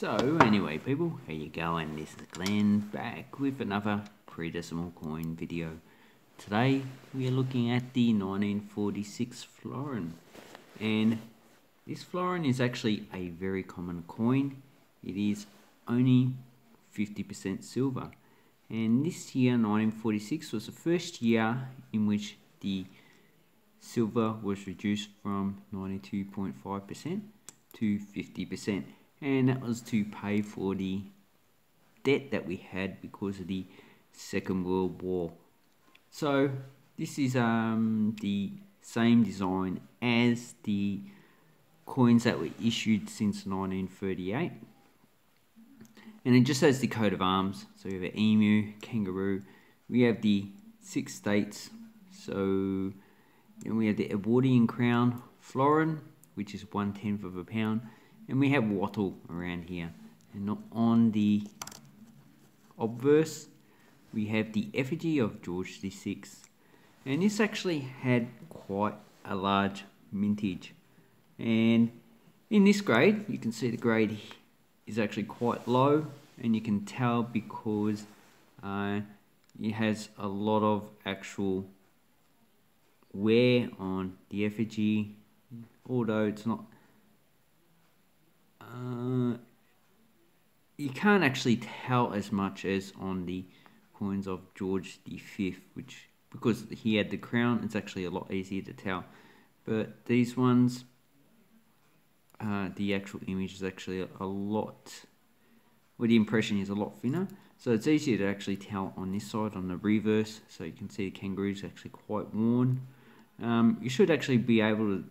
So anyway people, how you going? This is Glenn back with another 3 decimal coin video. Today we are looking at the 1946 florin, and this florin is actually a very common coin. It is only 50% silver, and this year 1946 was the first year in which the silver was reduced from 92.5% to 50%, and that was to pay for the debt that we had because of the Second World War. So this is the same design as the coins that were issued since 1938, and it just has the coat of arms. So we have an emu, kangaroo, we have the 6 states, so and we have the Edwardian crown florin, which is 1/10 of a pound, and we have wattle around here. And on the obverse we have the effigy of George VI, and this actually had quite a large mintage. And in this grade you can see the grade is actually quite low, and you can tell because it has a lot of actual wear on the effigy, although it's not you can't actually tell as much as on the coins of George V, which because he had the crown it's actually a lot easier to tell. But these ones, the actual image is actually a lot, well, the impression is a lot thinner, so it's easier to actually tell on this side, on the reverse. So you can see the kangaroo is actually quite worn. You should actually be able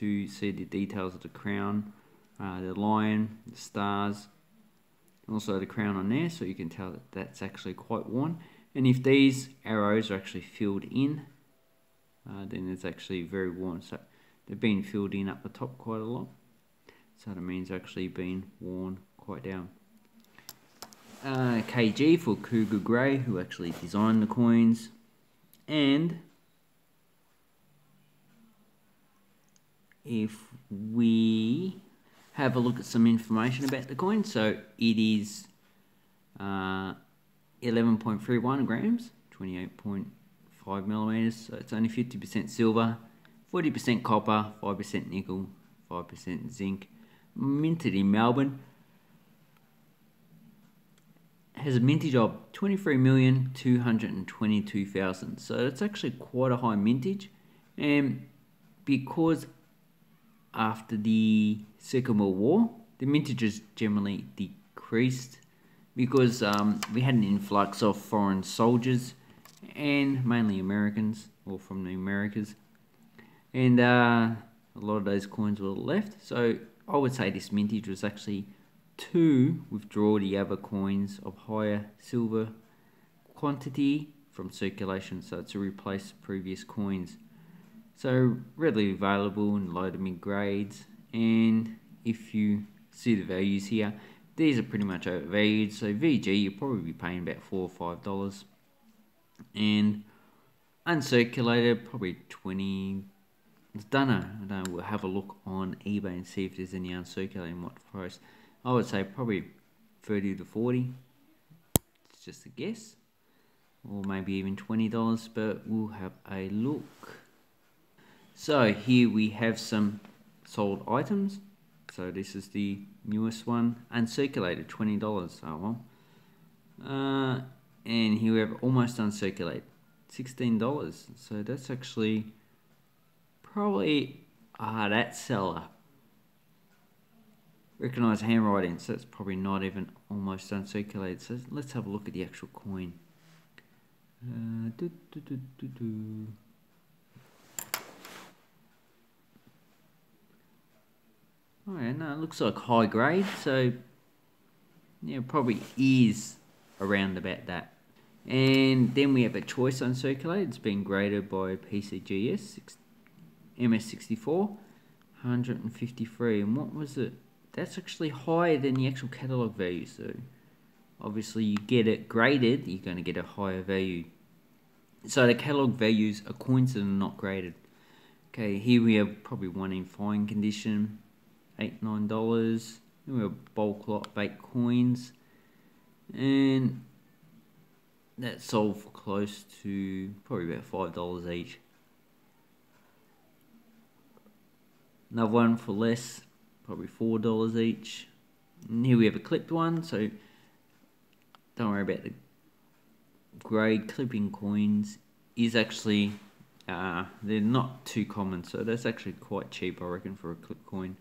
to see the details of the crown, the lion, the stars, and also the crown on there, so you can tell that that's actually quite worn. And if these arrows are actually filled in, then it's actually very worn. So they've been filled in up the top quite a lot, so that means actually been worn quite down. KG for Cougar Grey, who actually designed the coins, and if we have a look at some information about the coin, so it is 11.31 grams, 28.5 millimeters, so it's only 50% silver, 40% copper, 5% nickel, 5% zinc. Minted in Melbourne. Has a mintage of 23,222,000, so it's actually quite a high mintage. And because after the Second World War, the mintages generally decreased because we had an influx of foreign soldiers, and mainly Americans, or from the Americas, and a lot of those coins were left. So I would say this mintage was actually to withdraw the other coins of higher silver quantity from circulation, so to replace previous coins. So readily available in low to mid grades, and if you see the values here, these are pretty much overvalued. So VG, you'll probably be paying about $4 or $5, and uncirculated probably $20. I don't know, we'll have a look on eBay and see if there's any uncirculated, what price. I would say probably 30 to 40, it's just a guess, or maybe even $20, but we'll have a look. So here we have some sold items. So this is the newest one, uncirculated, $20. Oh well. And here we have almost uncirculated, $16. So that's actually probably that seller recognized handwriting, so it's probably not even almost uncirculated. So let's have a look at the actual coin. Oh, yeah, no, it looks like high grade, so yeah, probably is around about that. And then we have a choice uncirculated. It's been graded by PCGS, MS64, 153. And what was it? That's actually higher than the actual catalogue value, so obviously you get it graded, you're going to get a higher value. So the catalogue values are coins that are not graded. Okay, here we have probably one in fine condition, $8, $9, and we'll bake coins, and that sold for close to probably about $5 each. Another one for less, probably $4 each. And here we have a clipped one, so don't worry about the grey. Clipping coins is actually, they're not too common, so that's actually quite cheap, I reckon, for a clipped coin.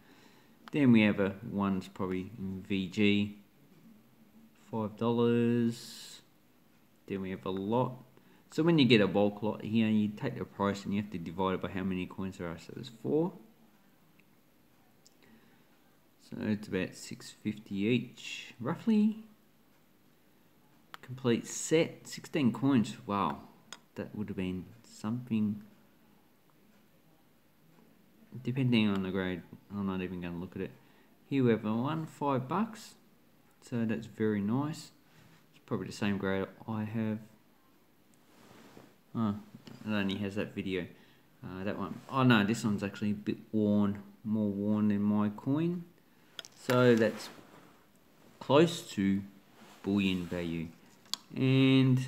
Then we have a one's probably in VG, $5. Then we have a lot. So when you get a bulk lot here, you take the price and you have to divide it by how many coins there are. So there's 4. So it's about $6.50 each, roughly. Complete set, 16 coins. Wow, that would have been something. Depending on the grade, I'm not even going to look at it. Here we have one, $5. So that's very nice. It's probably the same grade I have. Oh, it only has that video. That one. Oh no, this one's actually a bit worn, more worn than my coin. So that's close to bullion value. And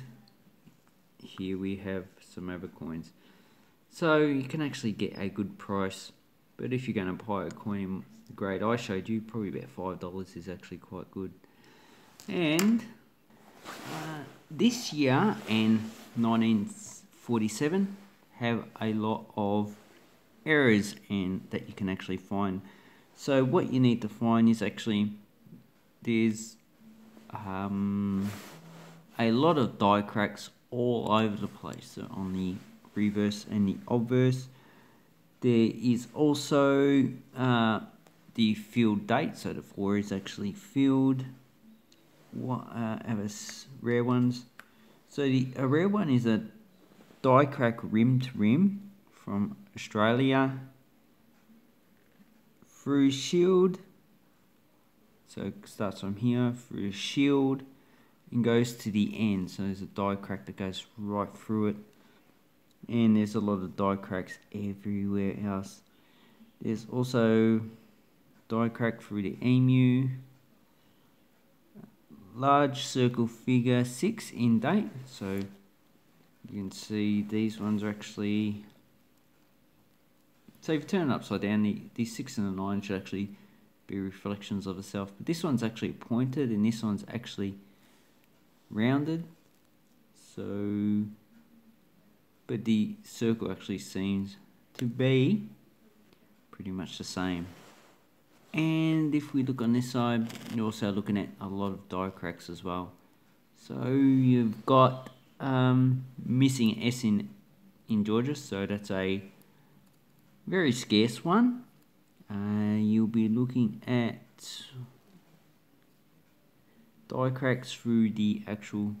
here we have some other coins. So you can actually get a good price, but if you're going to buy a coin the grade I showed you, probably about $5 is actually quite good. And this year and 1947 have a lot of errors and that you can actually find. So what you need to find is actually there's a lot of die cracks all over the place. So on the reverse and the obverse, there is also the field date. So the 4 is actually filled. What other rare ones? So a rare one is a die crack rim to rim from Australia. Through shield, so it starts from here through shield and goes to the end. So there's a die crack that goes right through it, and there's a lot of die cracks everywhere else. There's also die crack through the emu. Large circle figure 6 in date, so you can see these ones are actually. So if you turn it upside down, the 6 and the 9 should actually be reflections of itself. But this one's actually pointed and this one's actually rounded. So, but the circle actually seems to be pretty much the same. And if we look on this side, you're also looking at a lot of die cracks as well. So you've got missing S in Georgia, so that's a very scarce one. You'll be looking at die cracks through the actual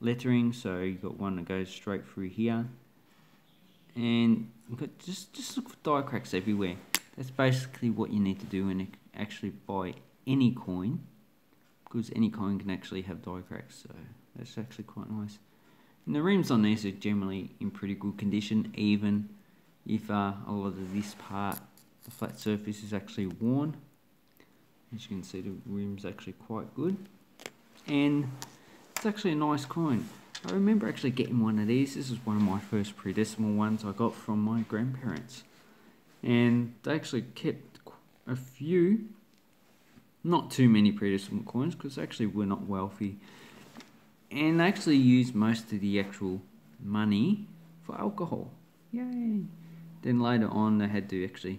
lettering, so you've got one that goes straight through here, and you've got just look for die cracks everywhere. That's basically what you need to do when you actually buy any coin, because any coin can actually have die cracks, so that's actually quite nice. And the rims on these are generally in pretty good condition, even if a lot of this part, the flat surface, is actually worn. As you can see, the rim's actually quite good, and it's actually a nice coin. I remember actually getting one of these. This is one of my first pre-decimal ones I got from my grandparents, and they actually kept a few, not too many pre-decimal coins, because actually we're not wealthy, and they actually used most of the actual money for alcohol. Yay! Then later on, they had to actually,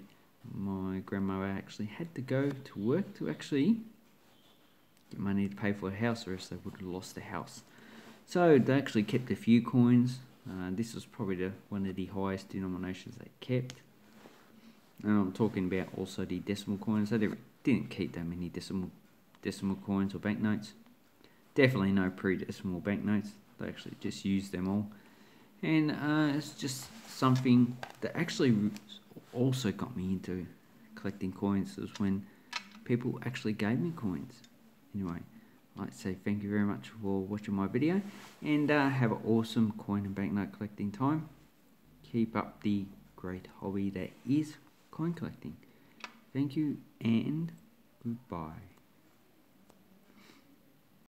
my grandmother actually had to go to work to actually get money to pay for a house, or else they would have lost the house. So they actually kept a few coins. This was probably one of the highest denominations they kept. And I'm talking about also the decimal coins. They didn't keep that many decimal coins or banknotes. Definitely no pre-decimal banknotes. They actually just used them all. And it's just something that actually also got me into collecting coins, was when people actually gave me coins. Anyway, I'd like to say thank you very much for watching my video, and have an awesome coin and banknote collecting time. Keep up the great hobby that is coin collecting. Thank you and Goodbye.